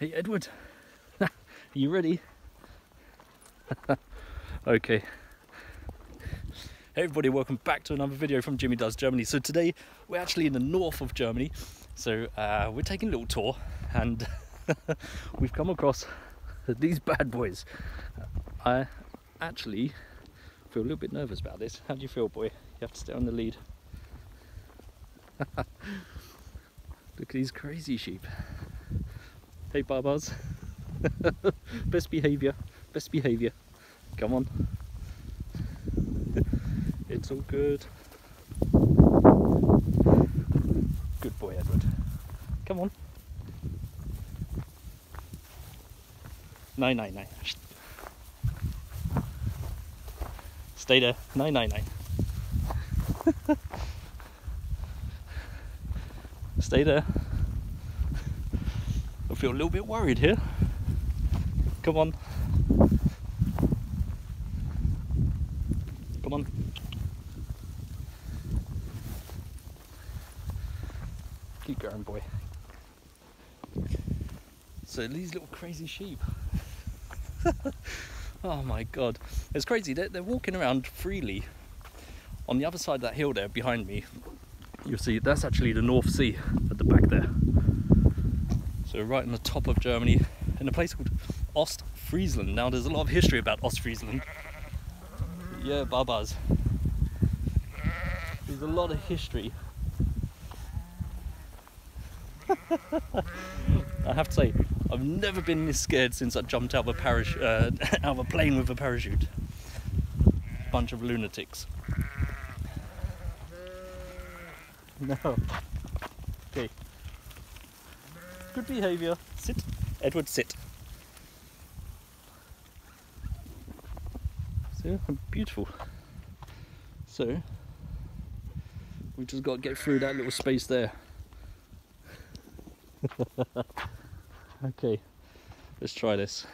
Hey Edward, are you ready? Okay. Hey everybody, welcome back to another video from Jimmy Does Germany. So today we're actually in the north of Germany. So we're taking a little tour and we've come across these bad boys. I actually feel a little bit nervous about this. How do you feel, boy? You have to stay on the lead. Look at these crazy sheep. Hey Barbars. Best behaviour. Best behaviour. Come on. It's all good. Good boy, Edward. Come on. No, no, no. Stay there. No, no, no. Stay there. I feel a little bit worried here. Come on. Come on. Keep going, boy. So these little crazy sheep. Oh my God. It's crazy. They're walking around freely. On the other side of that hill there behind me, you'll see that's actually the North Sea at the back there. So right on the top of Germany, in a place called Ostfriesland. Now there's a lot of history about Ostfriesland. Yeah, Babas. There's a lot of history. I have to say, I've never been this scared since I jumped out of a plane with a parachute. Bunch of lunatics. No. Okay. Good behaviour. Sit. Edward, sit. So, beautiful. So, we just got to get through that little space there. Okay, let's try this.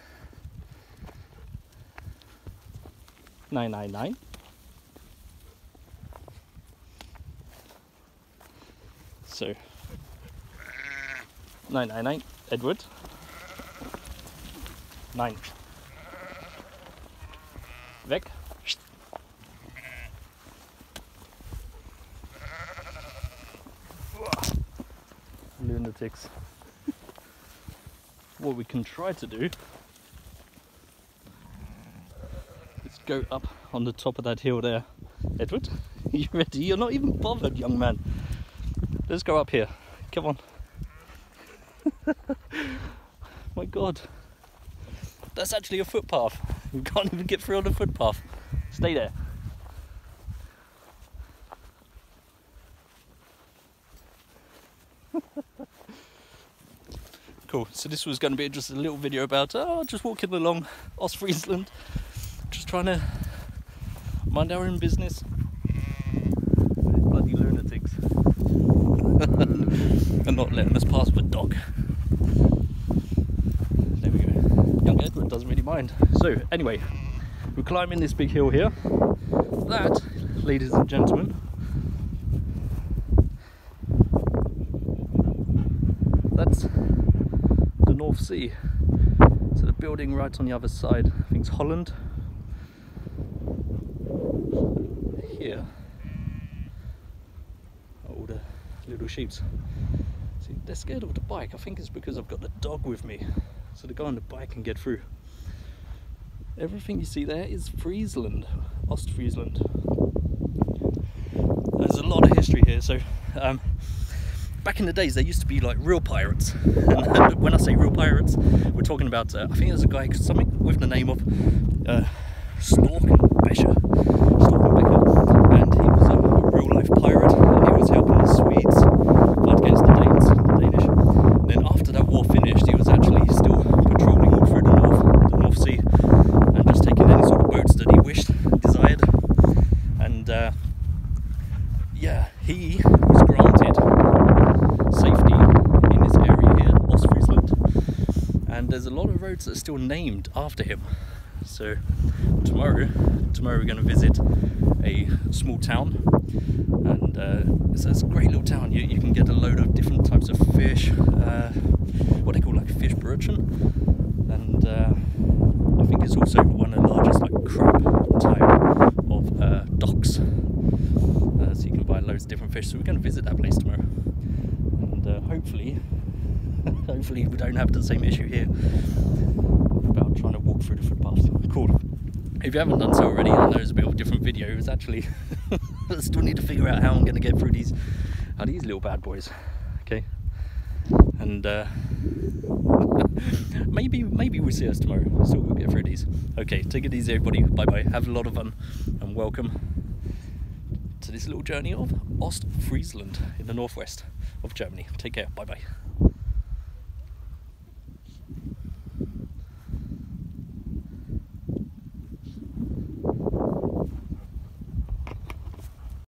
999. So, 999, Edward. 9. Weg. Lunatics. What we can try to do is go up on the top of that hill there. Edward, are you ready? You're not even bothered, young man. Let's go up here. Come on. My God. That's actually a footpath. We can't even get through on the footpath. Stay there. Cool. So this was going to be just a little video about just walking along Ostfriesland, just trying to mind our own business. Bloody lunatics. And not letting us pass with a dog. There we go. Young Edward doesn't really mind. So anyway, we're climbing this big hill here. That, ladies and gentlemen, that's the North Sea. So the building right on the other side, I think it's Holland. Here. All the little sheeps. See, they're scared of the bike. I think it's because I've got the dog with me. So the guy on the bike can get through. Everything you see there is Friesland, Ostfriesland. There's a lot of history here. So back in the days, there used to be like real pirates. And when I say real pirates, we're talking about, I think there's a guy, something with the name of Snorkin' Becher. Snorkin' Becher. And he was a real life pirate. And he was helping the Swedes fight against the Danes, the Danish. And then after that war finished, he was actually still patrolling all through the North Sea. And just taking any sort of boats that he wished and desired. And yeah, he was granted safety in this area here, Ostfriesland. And there's a lot of roads that are still named after him. So tomorrow we're going to visit a small town. And it's a great little town. You can get a load of different types of fish, what they call like fish brew. urchin, and I think it's also one of the largest like crab type of docks, so you can buy loads of different fish. So we're going to visit that place tomorrow, and hopefully we don't have the same issue here about trying to walk through the footpaths. Cool. If you haven't done so already, I know there's a bit of a different video. It's actually I still need to figure out how I'm going to get through these little bad boys. Okay, and maybe we'll see us tomorrow. So we'll get through these. Okay, take it easy, everybody. Bye bye. Have a lot of fun, and welcome to this little journey of Ostfriesland in the northwest of Germany. Take care. Bye bye.